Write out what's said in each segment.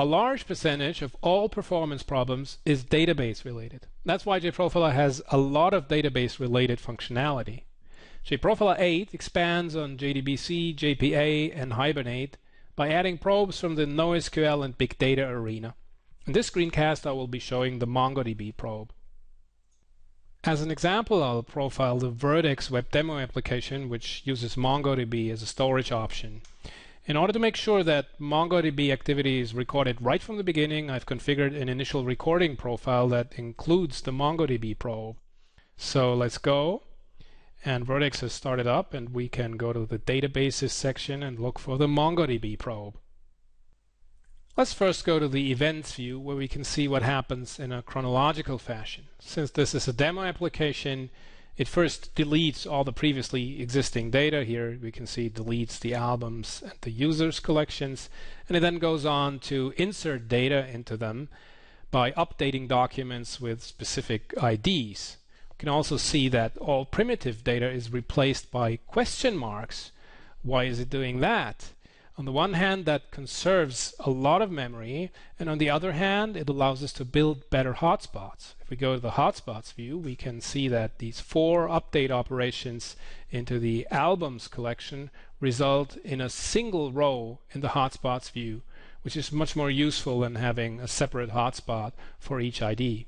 A large percentage of all performance problems is database related. That's why JProfiler has a lot of database related functionality. JProfiler 8 expands on JDBC, JPA, and Hibernate by adding probes from the NoSQL and Big Data arena. In this screencast, I will be showing the MongoDB probe. As an example, I'll profile the Vertex web demo application, which uses MongoDB as a storage option. In order to make sure that MongoDB activity is recorded right from the beginning, I've configured an initial recording profile that includes the MongoDB probe. So let's go, and Vertex has started up, and we can go to the databases section and look for the MongoDB probe. Let's first go to the events view, where we can see what happens in a chronological fashion. Since this is a demo application, it first deletes all the previously existing data. Here we can see it deletes the albums and the users collections, and it then goes on to insert data into them by updating documents with specific IDs. You can also see that all primitive data is replaced by question marks. Why is it doing that? On the one hand, that conserves a lot of memory, and on the other hand, it allows us to build better hotspots. If we go to the hotspots view, we can see that these 4 update operations into the albums collection result in a single row in the hotspots view, which is much more useful than having a separate hotspot for each ID.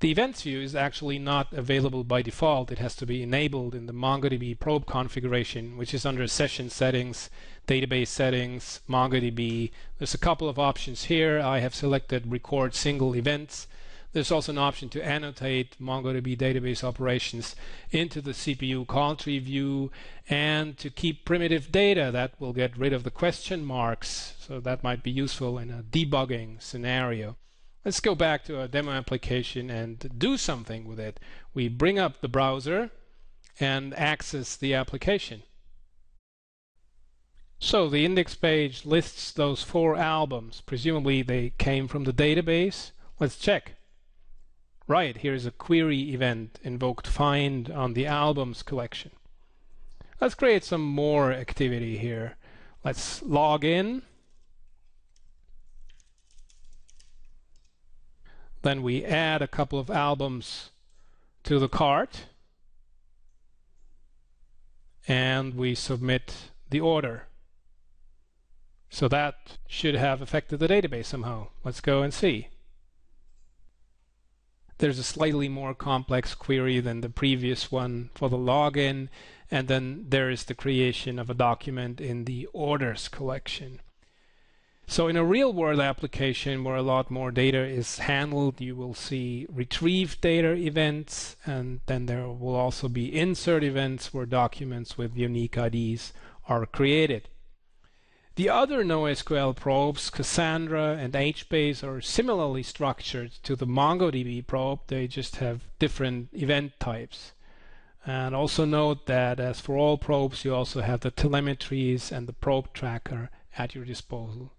The events view is actually not available by default. It has to be enabled in the MongoDB probe configuration, which is under session settings, database settings, MongoDB. There's a couple of options here. I have selected record single events. There's also an option to annotate MongoDB database operations into the CPU call tree view and to keep primitive data. That will get rid of the question marks, so that might be useful in a debugging scenario. Let's go back to our demo application and do something with it. We bring up the browser and access the application. So the index page lists those 4 albums. Presumably they came from the database. Let's check. Right, here's a query event invoked find on the albums collection. Let's create some more activity here. Let's log in. Then we add a couple of albums to the cart, and we submit the order. So that should have affected the database somehow. Let's go and see. There's a slightly more complex query than the previous one for the login, and then there is the creation of a document in the orders collection. So in a real-world application where a lot more data is handled, you will see retrieve data events, and then there will also be insert events where documents with unique IDs are created. The other NoSQL probes, Cassandra and HBase, are similarly structured to the MongoDB probe. They just have different event types. And also note that, as for all probes, you also have the telemetries and the probe tracker at your disposal.